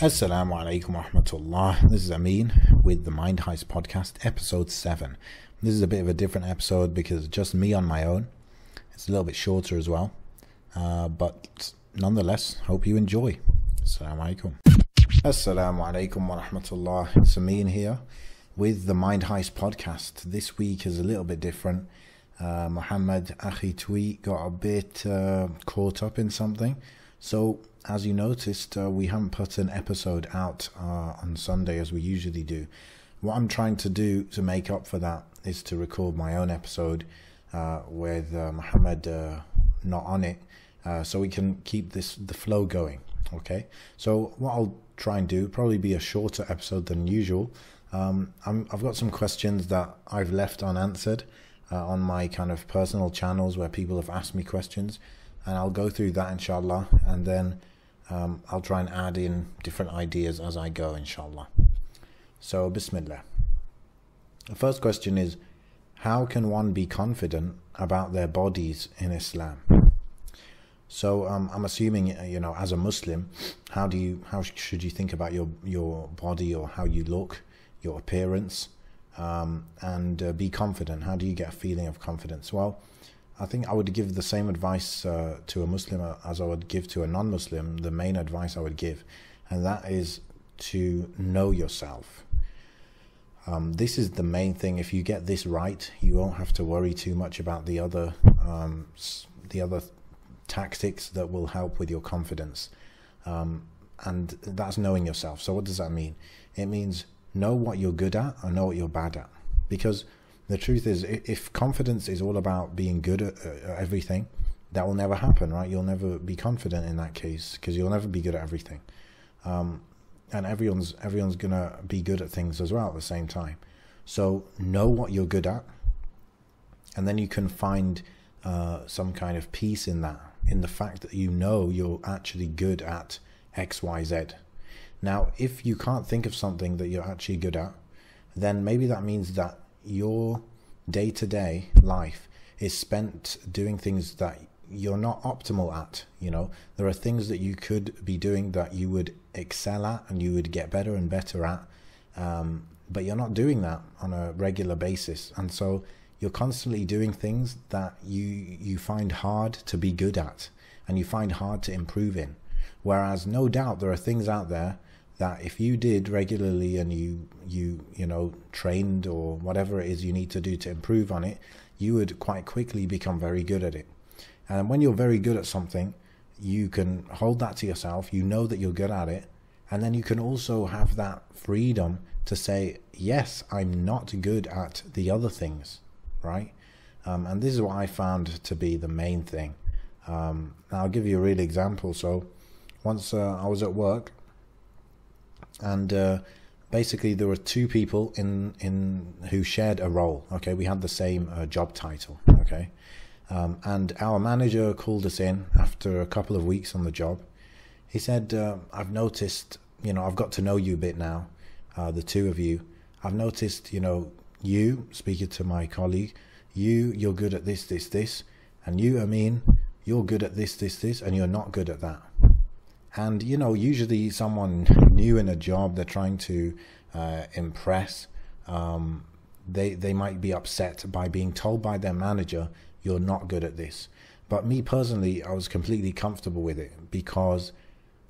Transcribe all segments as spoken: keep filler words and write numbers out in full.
Assalamu alaikum wa rahmatullah. This is Amin with the Mind Heist podcast, episode seven. This is a bit of a different episode because it's just me on my own. It's a little bit shorter as well. Uh, but nonetheless, hope you enjoy. Assalamu alaikum. Assalamu alaikum wa rahmatullah. It's Amin here with the Mind Heist podcast. This week is a little bit different. Uh, Muhammad Akhi Twi got a bit uh, caught up in something. So, as you noticed, uh, we haven't put an episode out uh, on Sunday as we usually do. What I'm trying to do to make up for that is to record my own episode uh, with uh, Muhammad uh, not on it, uh, so we can keep this the flow going, okay? So what I'll try and do, probably be a shorter episode than usual. Um, I'm, I've got some questions that I've left unanswered uh, on my kind of personal channels where people have asked me questions. And I'll go through that, inshallah, and then um, I'll try and add in different ideas as I go, inshallah. So, bismillah. The first question is, how can one be confident about their bodies in Islam? So, um, I'm assuming, you know, as a Muslim, how do you, how should you think about your your body or how you look, your appearance, um, and uh, be confident? How do you get a feeling of confidence? Well, I think I would give the same advice uh, to a Muslim as I would give to a non-Muslim. The main advice I would give, and that is to know yourself. Um, this is the main thing. If you get this right, you won't have to worry too much about the other um, the other tactics that will help with your confidence. Um, and that's knowing yourself. So what does that mean? It means know what you're good at and know what you're bad at, because the truth is, if confidence is all about being good at everything, that will never happen, right? You'll never be confident in that case, because you'll never be good at everything. Um, and everyone's everyone's going to be good at things as well at the same time. So know what you're good at, and then you can find uh, some kind of peace in that, in the fact that you know you're actually good at X, Y, Z. Now, if you can't think of something that you're actually good at, then maybe that means that your day-to-day life is spent doing things that you're not optimal at. You know, there are things that you could be doing that you would excel at and you would get better and better at, um, but you're not doing that on a regular basis, and so you're constantly doing things that you you find hard to be good at and you find hard to improve in. Whereas no doubt there are things out there that if you did regularly and you, you you know, trained or whatever it is you need to do to improve on it, you would quite quickly become very good at it. And when you're very good at something, you can hold that to yourself, you know that you're good at it, and then you can also have that freedom to say, yes, I'm not good at the other things, right? Um, and this is what I found to be the main thing. Um, I'll give you a real example. So once uh, I was at work, and uh, basically there were two people in in who shared a role. Okay, we had the same uh, job title. Okay, um, and our manager called us in after a couple of weeks on the job. He said, uh, "I've noticed, you know, I've got to know you a bit now, uh, the two of you. I've noticed, you know, you speaking to my colleague, you you're good at this, this, this, and you, Amin, you're good at this, this, this, and you're not good at that." And, you know, usually someone new in a job, they're trying to uh, impress. Um, they, they might be upset by being told by their manager, you're not good at this. But me personally, I was completely comfortable with it because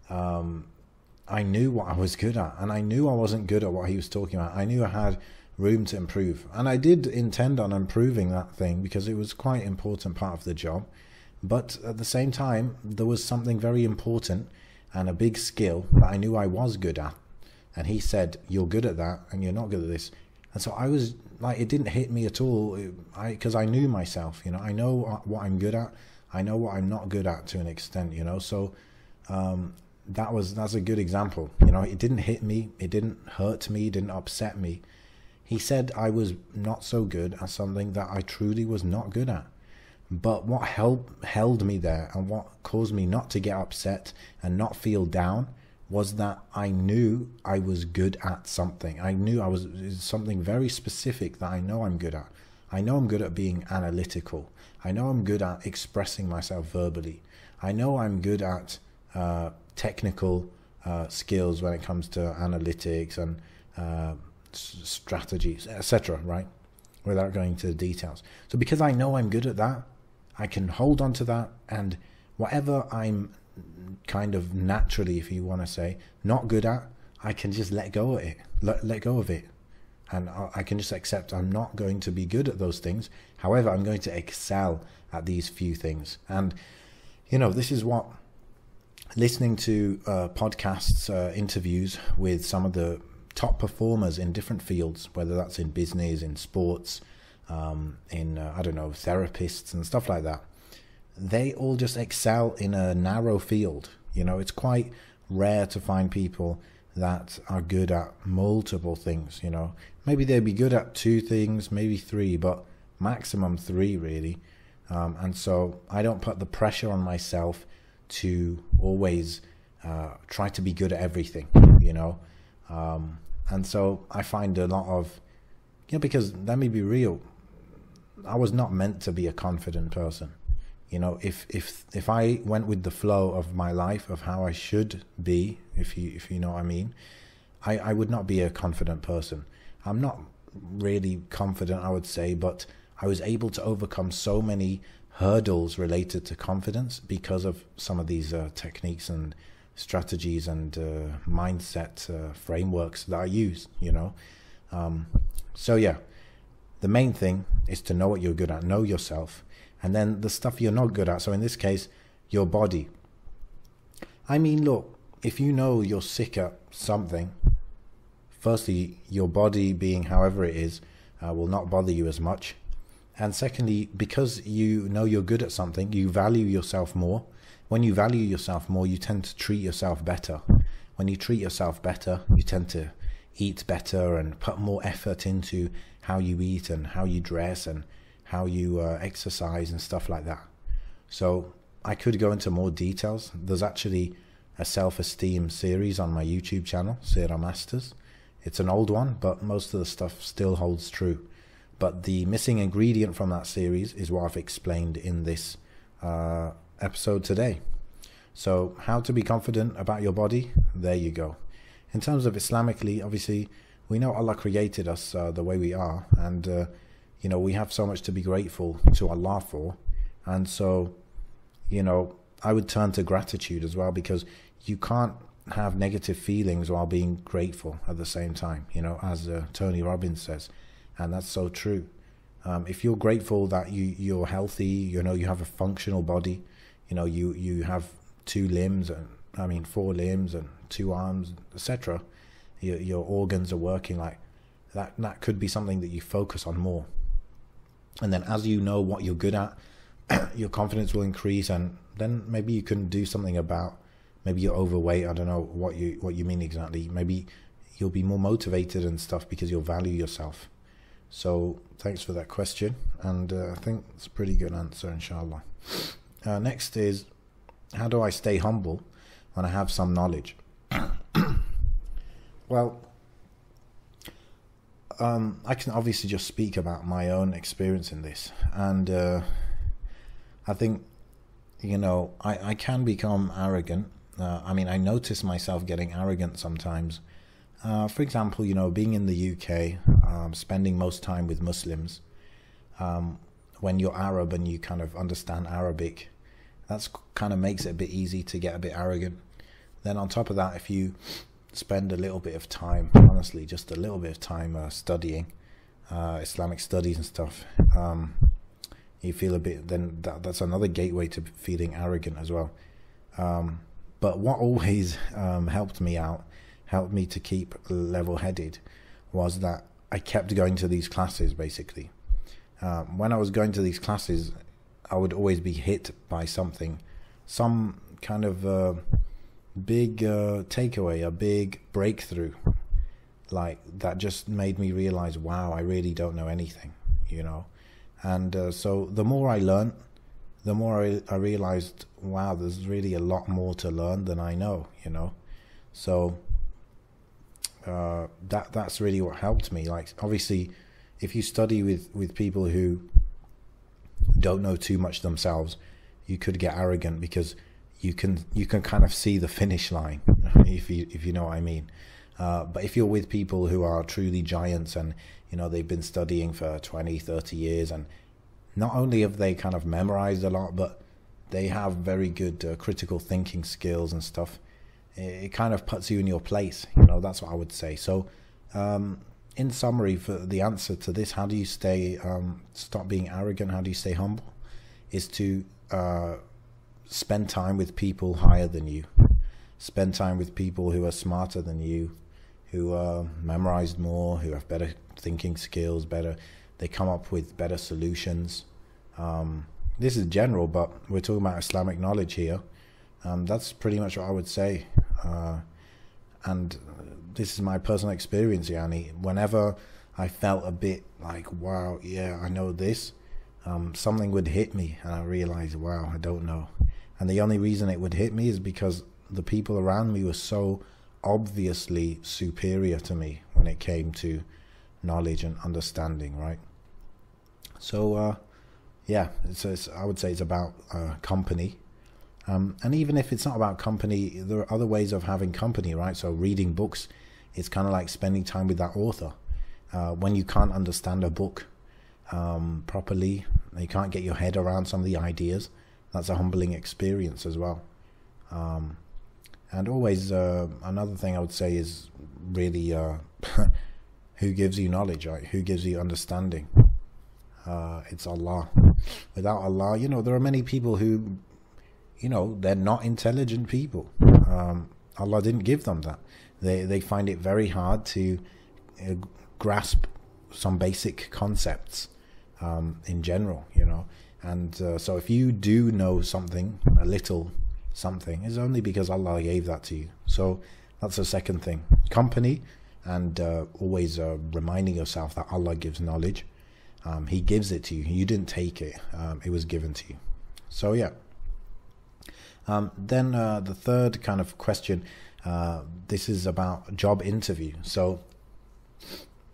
um, I knew what I was good at. And I knew I wasn't good at what he was talking about. I knew I had room to improve. And I did intend on improving that thing because it was quite an important part of the job. But at the same time, there was something very important and a big skill that I knew I was good at, and he said, you're good at that and you're not good at this. And so I was like, it didn't hit me at all, because I, I knew myself. You know, I know what I'm good at, I know what I'm not good at to an extent, you know. So um, that was that's a good example. You know, it didn't hit me, it didn't hurt me, it didn't upset me. He said I was not so good at something that I truly was not good at. But what held, held me there and what caused me not to get upset and not feel down was that I knew I was good at something. I knew I was something very specific that I know I'm good at. I know I'm good at being analytical. I know I'm good at expressing myself verbally. I know I'm good at uh, technical uh, skills when it comes to analytics and uh, strategies, et cetera, right? Without going to the details. So because I know I'm good at that, I can hold on to that, and whatever I'm kind of naturally, if you want to say, not good at, I can just let go of it, let, let go of it. And I can just accept I'm not going to be good at those things. However, I'm going to excel at these few things. And, you know, this is what listening to uh, podcasts, uh, interviews with some of the top performers in different fields, whether that's in business, in sports, um, in, uh, I don't know, therapists and stuff like that. They all just excel in a narrow field. You know, it's quite rare to find people that are good at multiple things. You know, maybe they'd be good at two things, maybe three, but maximum three, really. Um, and so I don't put the pressure on myself to always uh, try to be good at everything, you know. Um, and so I find a lot of, you know, because let me be real, I was not meant to be a confident person. You know, if if if I went with the flow of my life, of how I should be, if you if you know what I mean, I I would not be a confident person. I'm not really confident, I would say, but I was able to overcome so many hurdles related to confidence because of some of these uh, techniques and strategies and uh, mindset uh, frameworks that I use. You know, um, so yeah, the main thing is to know what you're good at, know yourself. And then the stuff you're not good at, so in this case, your body. I mean, look, if you know you're sick at something, firstly, your body, being however it is, uh, will not bother you as much. And secondly, because you know you're good at something, you value yourself more. When you value yourself more, you tend to treat yourself better. When you treat yourself better, you tend to eat better and put more effort into how you eat and how you dress and how you uh, exercise and stuff like that. So I could go into more details. There's actually a self-esteem series on my YouTube channel, Seera Masters. It's an old one, but most of the stuff still holds true. But the missing ingredient from that series is what I've explained in this uh, episode today. So how to be confident about your body, there you go. In terms of Islamically, obviously, we know Allah created us uh, the way we are, and uh, you know, we have so much to be grateful to Allah for. And so, you know, I would turn to gratitude as well, because you can't have negative feelings while being grateful at the same time, you know, as uh, Tony Robbins says. And that's so true. Um, if you're grateful that you, you're healthy, you know, you have a functional body, you know, you, you have two limbs, and I mean, four limbs and two arms, et cetera. Your, your organs are working, like that, that could be something that you focus on more. And then as you know what you're good at, your confidence will increase, and then maybe you can do something about, maybe you're overweight, I don't know what you what you mean exactly. Maybe you'll be more motivated and stuff because you'll value yourself. So thanks for that question, and uh, I think it's a pretty good answer, inshallah. Uh, next is, how do I stay humble when I have some knowledge? Well, Um, I can obviously just speak about my own experience in this, and uh, I think, you know, I, I can become arrogant. Uh, I mean, I notice myself getting arrogant sometimes. Uh, for example, you know, being in the U K, um, spending most time with Muslims, um, when you're Arab and you kind of understand Arabic, that's kind of makes it a bit easy to get a bit arrogant. Then on top of that, if you spend a little bit of time, honestly, just a little bit of time uh, studying uh, Islamic studies and stuff, um, you feel a bit, then that, that's another gateway to feeling arrogant as well. Um, but what always um, helped me out, helped me to keep level-headed, was that I kept going to these classes, basically. Um, when I was going to these classes, I would always be hit by something, some kind of Uh, big uh, takeaway, a big breakthrough, like that just made me realize, wow, I really don't know anything, you know. And uh, so the more I learned, the more I, I realized, wow, there's really a lot more to learn than I know, you know. So uh, that that's really what helped me. Like, obviously, if you study with with people who don't know too much themselves, you could get arrogant because you can you can kind of see the finish line, if you, if you know what I mean. Uh, but if you're with people who are truly giants and, you know, they've been studying for twenty, thirty years, and not only have they kind of memorized a lot, but they have very good uh, critical thinking skills and stuff, it, it kind of puts you in your place. You know, that's what I would say. So um, in summary, for the answer to this, how do you stay, um, stop being arrogant? How do you stay humble? Is to uh, spend time with people higher than you. Spend time with people who are smarter than you, who are memorized more, who have better thinking skills, better, they come up with better solutions. Um, this is general, but we're talking about Islamic knowledge here. Um, that's pretty much what I would say. Uh, and this is my personal experience, Yani. Whenever I felt a bit like, wow, yeah, I know this, um, something would hit me and I realized, wow, I don't know. And the only reason it would hit me is because the people around me were so obviously superior to me when it came to knowledge and understanding, right? So uh yeah, it's, it's I would say it's about uh company, um and even if it's not about company, there are other ways of having company, right? So reading books, it's kind of like spending time with that author. Uh when you can't understand a book um properly, you can't get your head around some of the ideas, that's a humbling experience as well. um And always, uh, another thing I would say is really uh, who gives you knowledge, right? Who gives you understanding? Uh, it's Allah. Without Allah, you know, there are many people who, you know, they're not intelligent people. Um, Allah didn't give them that. They, they find it very hard to uh, grasp some basic concepts um, in general, you know. And uh, so if you do know something, a little something, is only because Allah gave that to you. So that's the second thing, company, and uh, always uh, reminding yourself that Allah gives knowledge. Um, he gives it to you, you didn't take it, um, it was given to you. So yeah, um, then uh, the third kind of question, uh, this is about job interview. So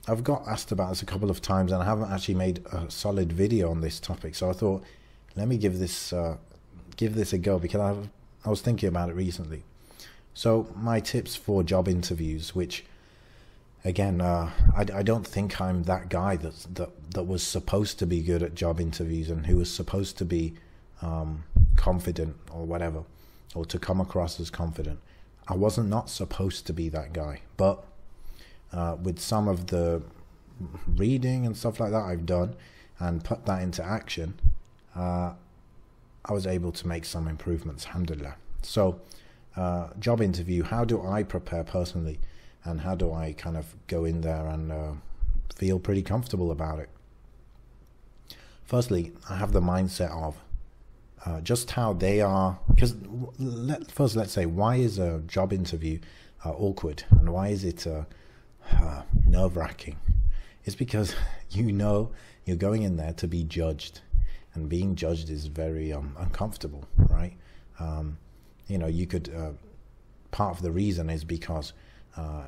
I've got asked about this a couple of times and I haven't actually made a solid video on this topic, so I thought let me give this uh, give this a go, because I've I was thinking about it recently. So my tips for job interviews, which again, uh, I, I don't think I'm that guy that's, that that was supposed to be good at job interviews and who was supposed to be um, confident or whatever, or to come across as confident. I wasn't not supposed to be that guy, but uh, with some of the reading and stuff like that I've done and put that into action, uh, I was able to make some improvements, alhamdulillah. So uh, job interview, how do I prepare personally and how do I kind of go in there and uh, feel pretty comfortable about it? Firstly, I have the mindset of uh, just how they are, because let, first let's say, why is a job interview uh, awkward and why is it uh, uh, nerve-wracking? It's because you know you're going in there to be judged. And being judged is very um, uncomfortable, right? Um, you know, you could, uh, part of the reason is because uh,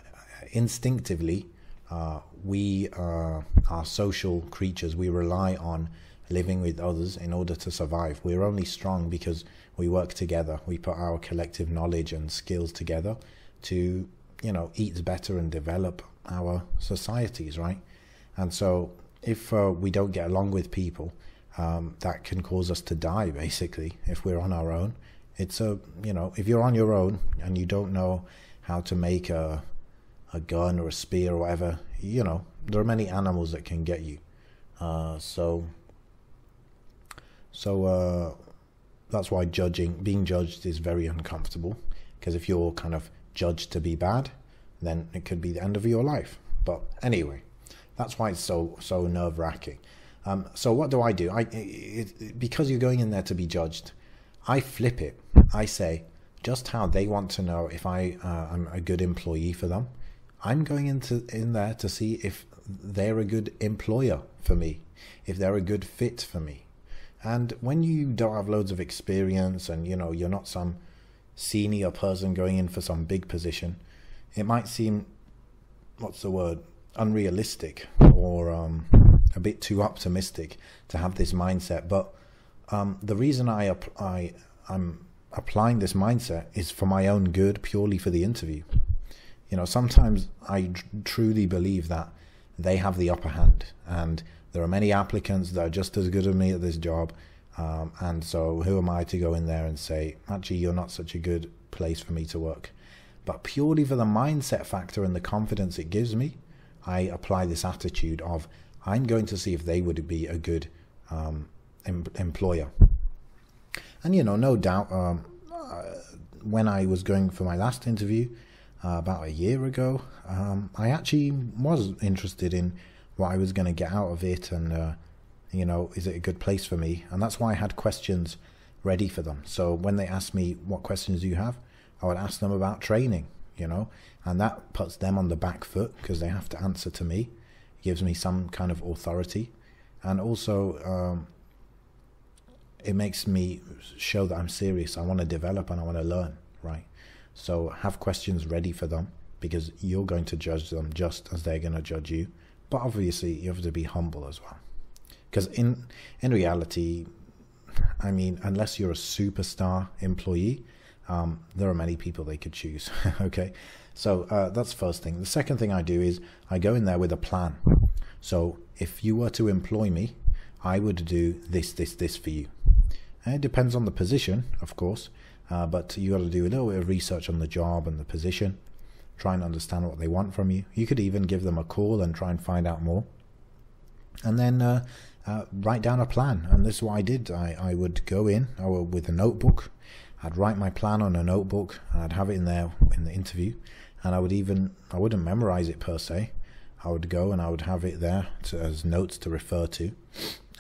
instinctively uh, we uh, are social creatures. We rely on living with others in order to survive. We're only strong because we work together. We put our collective knowledge and skills together to, you know, eat better and develop our societies, right? And so if uh, we don't get along with people, Um, that can cause us to die, basically, if we're on our own. It's a, you know, if you're on your own and you don't know how to make a, a gun or a spear or whatever, you know, there are many animals that can get you. Uh, so, so uh, that's why judging, being judged is very uncomfortable, because if you're kind of judged to be bad, then it could be the end of your life. But anyway, that's why it's so, so nerve-wracking. Um, so what do I do? I, it, it, because you're going in there to be judged, I flip it. I say, just how they want to know if I, uh, I'm a good employee for them, I'm going into in there to see if they're a good employer for me, if they're a good fit for me. And when you don't have loads of experience and, you know, you're not some senior person going in for some big position, it might seem, what's the word, unrealistic or... Um, a bit too optimistic to have this mindset. But um, the reason I, I, I'm applying this mindset is for my own good, purely for the interview. You know, sometimes I tr truly believe that they have the upper hand, and there are many applicants that are just as good as me at this job. Um, and so who am I to go in there and say, actually, you're not such a good place for me to work? But purely for the mindset factor and the confidence it gives me, I apply this attitude of, I'm going to see if they would be a good um, em employer. And, you know, no doubt, um, uh, when I was going for my last interview uh, about a year ago, um, I actually was interested in what I was going to get out of it, and uh, you know, is it a good place for me? And that's why I had questions ready for them. So when they asked me, what questions do you have? I would ask them about training, you know, and that puts them on the back foot because they have to answer to me. It gives me some kind of authority. And also, um, it makes me show that I'm serious. I want to develop and I want to learn, right? So have questions ready for them, because you're going to judge them just as they're going to judge you. But obviously, you have to be humble as well. Because in, in reality, I mean, unless you're a superstar employee, um, there are many people they could choose, okay? So uh, that's the first thing. The second thing I do is I go in there with a plan. So if you were to employ me, I would do this, this, this for you. And it depends on the position, of course, uh, but you got to do a little bit of research on the job and the position, try and understand what they want from you. You could even give them a call and try and find out more. And then uh, uh, write down a plan. And this is what I did. I, I would go in I would, with a notebook. I'd write my plan on a notebook. I'd have it in there in the interview. And I would even, I wouldn't memorize it per se. I would go and I would have it there to, as notes to refer to.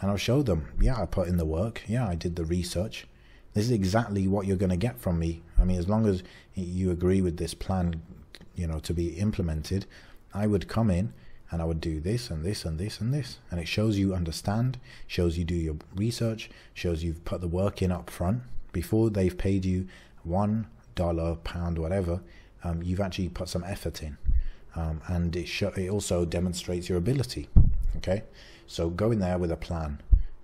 And I'll show them, yeah, I put in the work. Yeah, I did the research. This is exactly what you're going to get from me. I mean, as long as you agree with this plan, you know, to be implemented, I would come in and I would do this and this and this and this. And it shows you understand, shows you do your research, shows you've put the work in up front. Before they've paid you one dollar, pound, whatever, um, you've actually put some effort in. Um, and it, sh it also demonstrates your ability, okay? So go in there with a plan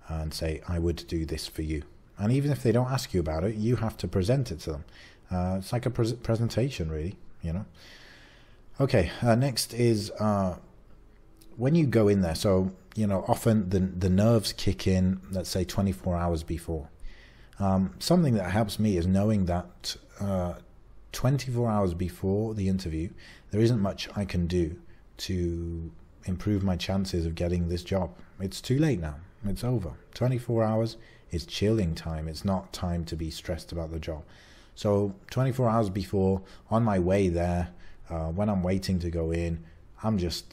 and say, I would do this for you. And even if they don't ask you about it, you have to present it to them. Uh, it's like a pre presentation, really, you know? Okay, uh, next is... Uh, when you go in there, so, you know, often the, the nerves kick in, let's say twenty-four hours before. Um, something that helps me is knowing that uh, twenty-four hours before the interview, there isn't much I can do to improve my chances of getting this job. It's too late now. It's over. twenty-four hours is chilling time. It's not time to be stressed about the job. So twenty-four hours before, on my way there, uh, when I'm waiting to go in, I'm just...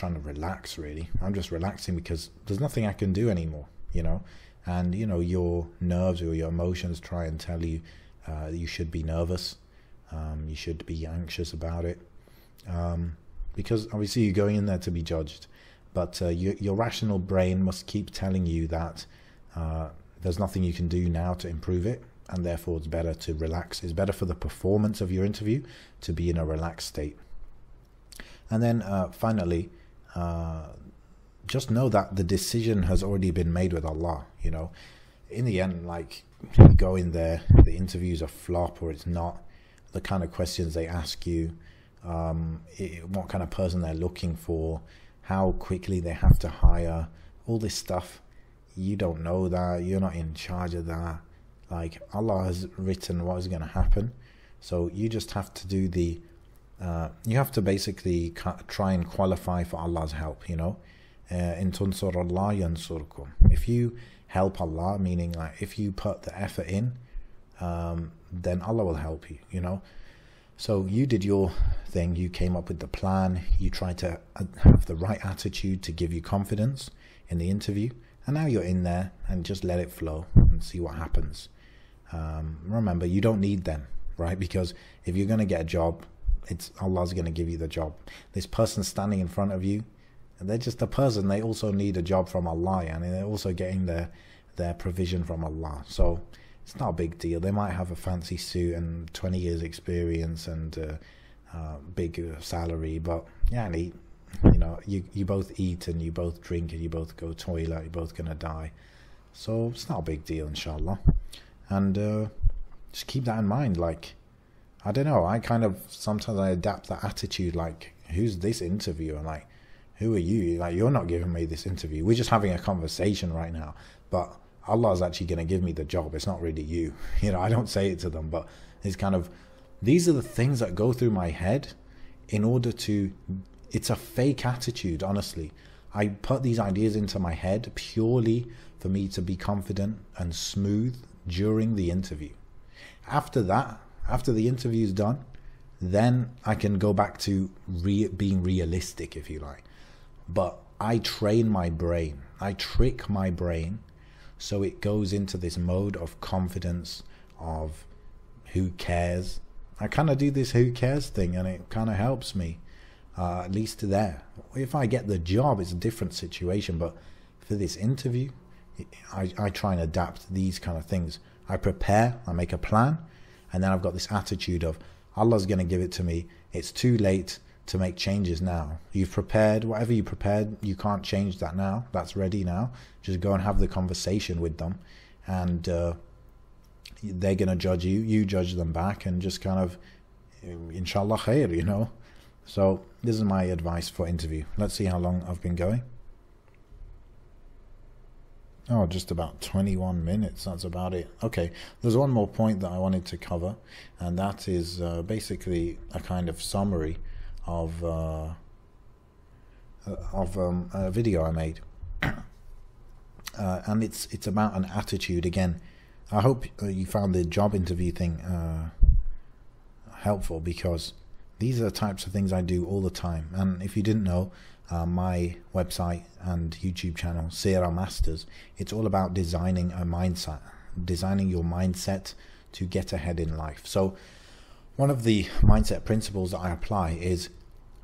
trying to relax, really. I'm just relaxing because there's nothing I can do anymore, you know. And you know, your nerves or your emotions try and tell you uh, you should be nervous, um, you should be anxious about it, um, because obviously you're going in there to be judged. But uh, you, your rational brain must keep telling you that uh, there's nothing you can do now to improve it, and therefore it's better to relax. It's better for the performance of your interview to be in a relaxed state. And then uh, finally, Uh, just know that the decision has already been made with Allah, you know. In the end, like, go in there, the interview's a flop or it's not, the kind of questions they ask you, um, it, what kind of person they're looking for, how quickly they have to hire, all this stuff. You don't know that, you're not in charge of that. Like, Allah has written what is going to happen, so you just have to do the Uh, you have to basically try and qualify for Allah's help, you know. In tunsur Allah yansurkum. If you help Allah, meaning like if you put the effort in, um, then Allah will help you, you know. So you did your thing, you came up with the plan, you tried to have the right attitude to give you confidence in the interview, and now you're in there and just let it flow and see what happens. Um, remember, you don't need them, right? Because if you're going to get a job, it's Allah's going to give you the job. This person standing in front of you, they're just a person. They also need a job from Allah, and they're also getting their their provision from Allah. So it's not a big deal. They might have a fancy suit and twenty years experience and uh, uh, big salary, but yeah, and eat, you know, you you both eat and you both drink and you both go toilet. You're both going to die, so it's not a big deal, inshallah. And uh, Just keep that in mind. Like, I don't know, I kind of, sometimes I adapt that attitude, like, who's this interviewer? And like, who are you? Like, you're not giving me this interview. We're just having a conversation right now. But Allah's actually going to give me the job. It's not really you. You know, I don't say it to them, but it's kind of, these are the things that go through my head in order to, it's a fake attitude, honestly. I put these ideas into my head purely for me to be confident and smooth during the interview. After that, after the interview's done, then I can go back to re being realistic, if you like. But I train my brain. I trick my brain so it goes into this mode of confidence, of who cares. I kind of do this who cares thing, and it kind of helps me. Uh, at least there. If I get the job, it's a different situation, but for this interview, I, I try and adapt these kind of things. I prepare, I make a plan, and then I've got this attitude of, Allah's going to give it to me. It's too late to make changes now. You've prepared, whatever you prepared, you can't change that now. That's ready now. Just go and have the conversation with them, and uh, they're going to judge you, you judge them back, and just kind of, inshallah khair, you know. So this is my advice for interview. Let's see how long I've been going. Oh, just about twenty-one minutes. That's about it. Okay, there's one more point that I wanted to cover, and that is uh, basically a kind of summary of uh, of um, a video I made, uh, and it's it's about an attitude again. I hope you found the job interview thing uh, helpful, because these are the types of things I do all the time. And if you didn't know, uh, my website and YouTube channel, Seera Masters, it's all about designing a mindset, designing your mindset to get ahead in life. So one of the mindset principles that I apply is,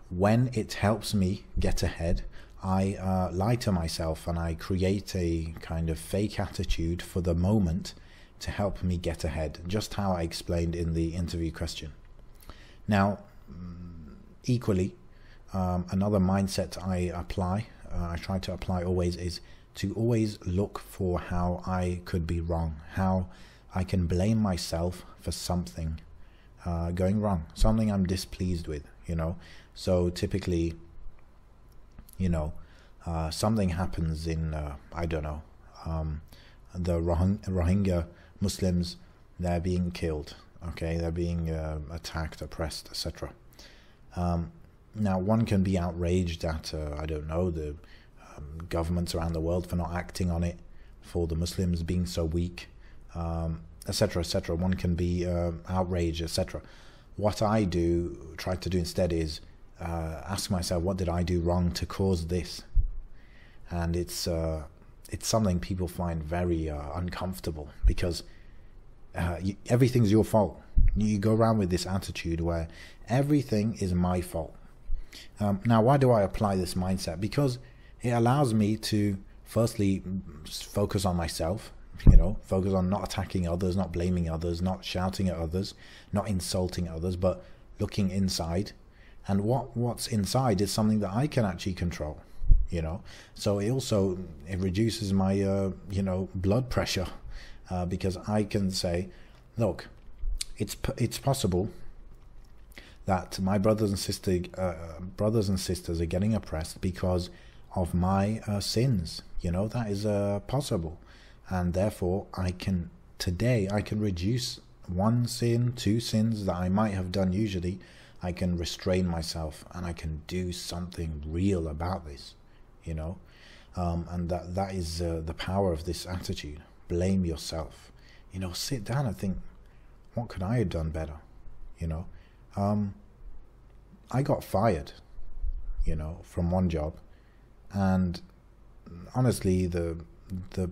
when it helps me get ahead, I uh, lie to myself and I create a kind of fake attitude for the moment to help me get ahead, just how I explained in the interview question. Now, equally, um, another mindset I apply, uh, I try to apply always, is to always look for how I could be wrong, how I can blame myself for something uh, going wrong, something I'm displeased with, you know. So typically, you know, uh, something happens in, uh, I don't know, um, the Rohing Rohingya Muslims, they're being killed, okay, they're being uh, attacked, oppressed, et cetera. Um, now, one can be outraged at, uh, I don't know, the um, governments around the world for not acting on it, for the Muslims being so weak, um, et cetera, et cetera. One can be uh, outraged, et cetera. What I do, try to do instead is uh, ask myself, what did I do wrong to cause this? And it's uh, it's something people find very uh, uncomfortable, because uh, you, everything's your fault. You go around with this attitude where everything is my fault. Um, now, why do I apply this mindset? Because it allows me to firstly focus on myself, you know, focus on not attacking others, not blaming others, not shouting at others, not insulting others, but looking inside. And what, what's inside is something that I can actually control, you know. So it also, it reduces my, uh, you know, blood pressure, uh, because I can say, look, It's it's possible that my brothers and sister uh, brothers and sisters are getting oppressed because of my uh, sins. You know, that is uh, possible, and therefore I can today I can reduce one sin, two sins that I might have done usually. I can restrain myself and I can do something real about this. You know, um, and that that is uh, the power of this attitude. Blame yourself. You know, sit down and think, what could I have done better? You know, um, I got fired, you know, from one job, and honestly, the the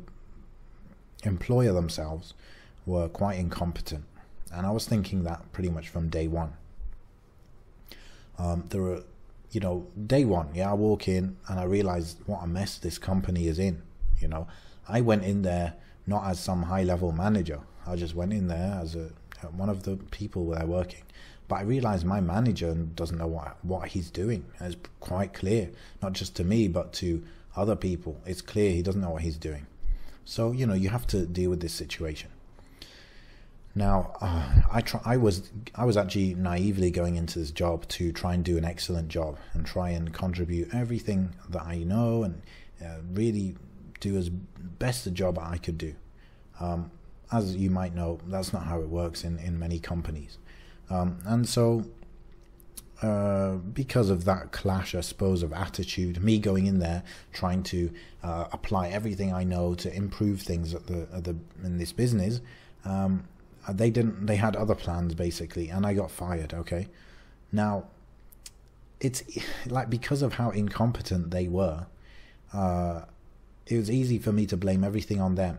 employer themselves were quite incompetent, and I was thinking that pretty much from day one. Um, there were, you know, day one, yeah, I walk in and I realized what a mess this company is in. You know, I went in there not as some high-level manager. I just went in there as a one of the people there working, but I realized my manager doesn't know what what he's doing. And it's quite clear, not just to me but to other people. It's clear he doesn't know what he's doing. So, you know, you have to deal with this situation. Now, uh, I try, I was I was actually naively going into this job to try and do an excellent job and try and contribute everything that I know and uh, really do as best a job I could do. Um, as you might know, that's not how it works in, in many companies. Um, and so, uh, because of that clash, I suppose, of attitude, me going in there trying to uh, apply everything I know to improve things at the, at the in this business, um, they didn't. They had other plans basically, and I got fired. Okay, now it's like because of how incompetent they were, uh, it was easy for me to blame everything on them.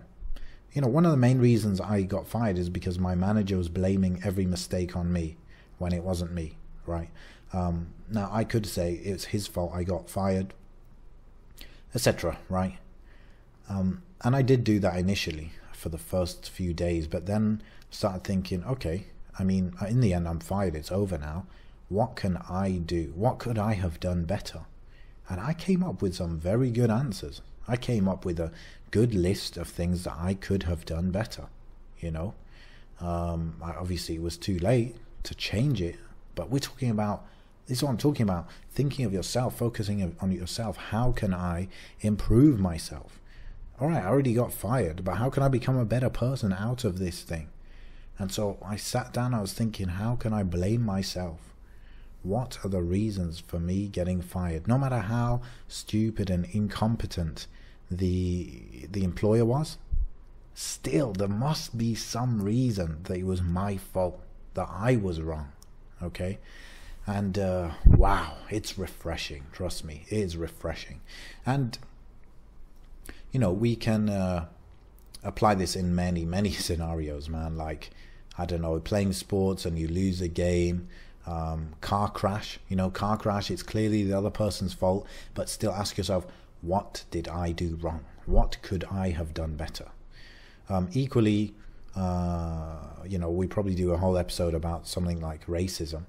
You know, one of the main reasons I got fired is because my manager was blaming every mistake on me when it wasn't me, right? Um, now, I could say it's his fault I got fired, et cetera, right? Um, and I did do that initially for the first few days, but then started thinking, okay, I mean, in the end, I'm fired, it's over now. What can I do? What could I have done better? And I came up with some very good answers. I came up with a good list of things that I could have done better, you know. Um, I, obviously, it was too late to change it, but we're talking about, this is what I'm talking about, thinking of yourself, focusing on yourself. How can I improve myself? All right, I already got fired, but how can I become a better person out of this thing? And so I sat down, I was thinking, how can I blame myself? What are the reasons for me getting fired? No matter how stupid and incompetent the the employer was, still there must be some reason that it was my fault, that I was wrong, okay? And uh, wow, it's refreshing, trust me, it is refreshing. And, you know, we can uh, apply this in many, many scenarios, man. Like, I don't know, playing sports and you lose a game, Um, car crash, you know, car crash, it's clearly the other person's fault, but still ask yourself, what did I do wrong? What could I have done better? Um, equally, uh, you know, we probably do a whole episode about something like racism.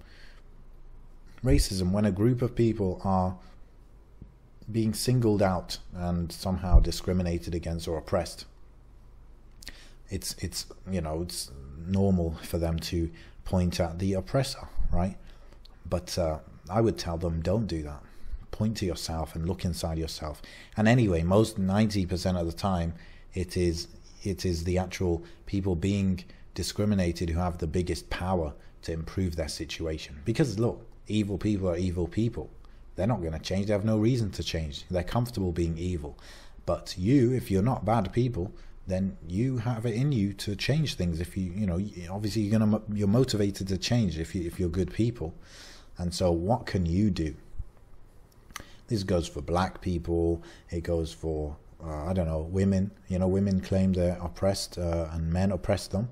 Racism, when a group of people are being singled out and somehow discriminated against or oppressed, it's, it's you know, it's normal for them to point at the oppressor, right? But uh, I would tell them, don't do that. Point to yourself and look inside yourself. And anyway, most ninety percent of the time, it is it is the actual people being discriminated who have the biggest power to improve their situation. Because look, evil people are evil people. They're not going to change. They have no reason to change. They're comfortable being evil. But you, if you're not bad people, then you have it in you to change things. If you, you know, obviously you're gonna, you're motivated to change if you, if you're good people. And so, what can you do? This goes for black people. It goes for uh, I don't know, women. You know, women claim they're oppressed uh, and men oppress them,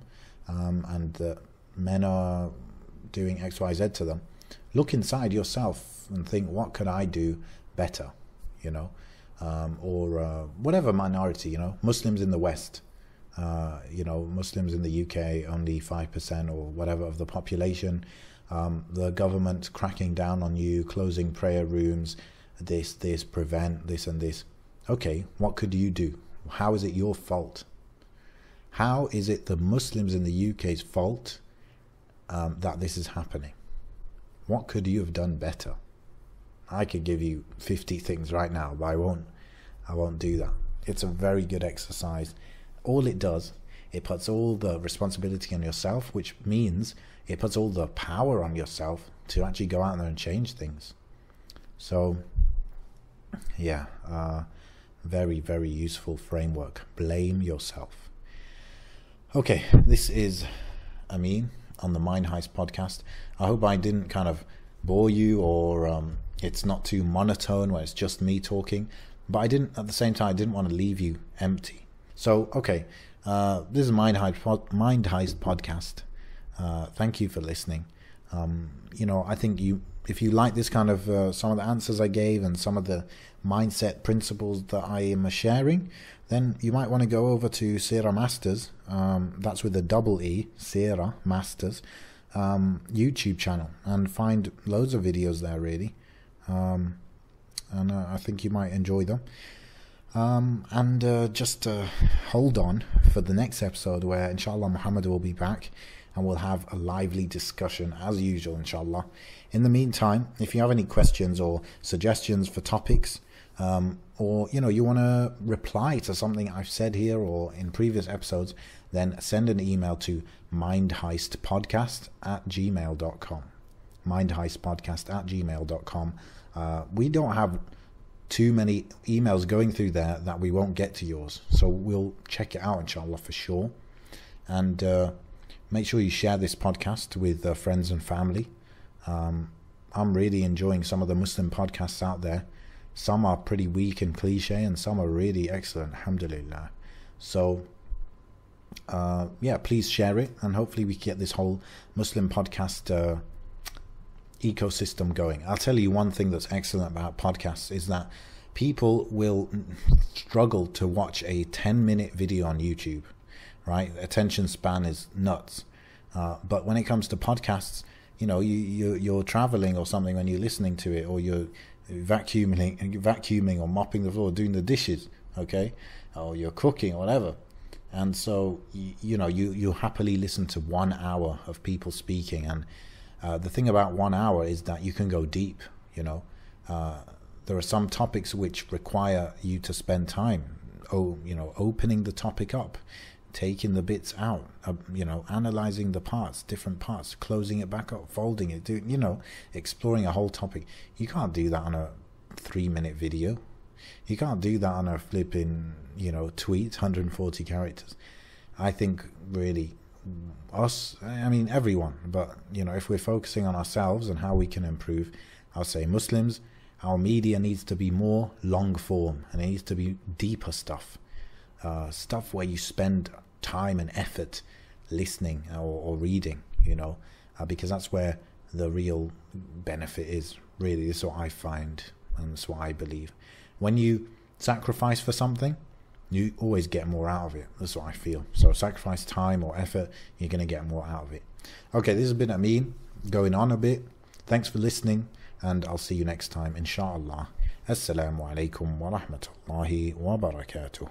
um, and that men are doing X, Y, Z to them. Look inside yourself and think, what could I do better? You know. Um, or uh, whatever minority, you know, Muslims in the West, uh, you know, Muslims in the U K, only five percent or whatever of the population, um, the government cracking down on you, closing prayer rooms, this, this, prevent, this and this. Okay, what could you do? How is it your fault? How is it the Muslims in the U K's fault um, that this is happening? What could you have done better? I could give you fifty things right now, but I won't. I won't do that. It's a very good exercise. All it does, it puts all the responsibility on yourself, which means it puts all the power on yourself to actually go out there and change things. So, yeah, uh, very, very useful framework. Blame yourself. Okay, this is Amin on the Mind Heist podcast. I hope I didn't kind of bore you, or um, it's not too monotone where it's just me talking, but I didn't, at the same time, I didn't want to leave you empty. So, okay, uh, this is Mind Heist, pod, Mind Heist podcast. Uh, thank you for listening. Um, you know, I think you, if you like this kind of, uh, some of the answers I gave and some of the mindset principles that I am sharing, then you might want to go over to Seera Masters, um, that's with a double E, Seera Masters, um, YouTube channel, and find loads of videos there, really. Um, and uh, I think you might enjoy them. Um, and uh, just uh, hold on for the next episode where, inshallah, Muhammad will be back and we'll have a lively discussion as usual, inshallah. In the meantime, if you have any questions or suggestions for topics, um, or you know you want to reply to something I've said here or in previous episodes, then send an email to mindheistpodcast at gmail dot com. mindheistpodcast at gmail dot com. Uh, we don't have too many emails going through there that we won't get to yours, so we'll check it out, inshallah, for sure. And uh, make sure you share this podcast with uh, friends and family. Um, I'm really enjoying some of the Muslim podcasts out there. Some are pretty weak and cliche, and some are really excellent, alhamdulillah. So, uh, yeah, please share it, and hopefully we get this whole Muslim podcast uh, ecosystem going. I'll tell you one thing that's excellent about podcasts is that people will struggle to watch a ten minute video on YouTube, right? Attention span is nuts. Uh, but when it comes to podcasts, you know, you, you, you're traveling or something when you're listening to it, or you're vacuuming, vacuuming or mopping the floor, doing the dishes, okay? Or you're cooking or whatever. And so, you, you know, you, you happily listen to one hour of people speaking. And uh, the thing about one hour is that you can go deep, you know. Uh, there are some topics which require you to spend time, oh, you know, opening the topic up, taking the bits out, uh, you know, analyzing the parts, different parts, closing it back up, folding it, doing, you know, exploring a whole topic. You can't do that on a three minute video. You can't do that on a flipping, you know, tweet, one hundred forty characters. I think really us, I mean everyone, but, you know, if we're focusing on ourselves and how we can improve, I'll say Muslims, our media needs to be more long form, and it needs to be deeper stuff. Uh, stuff where you spend time and effort listening or, or reading, you know, uh, because that's where the real benefit is, really. That's what I find, and that's what I believe. When you sacrifice for something, you always get more out of it. That's what I feel. So sacrifice time or effort, you're going to get more out of it. Okay, this has been Amin, going on a bit. Thanks for listening, and I'll see you next time, inshallah. Assalamu alaikum wa rahmatullahi wa barakatuh.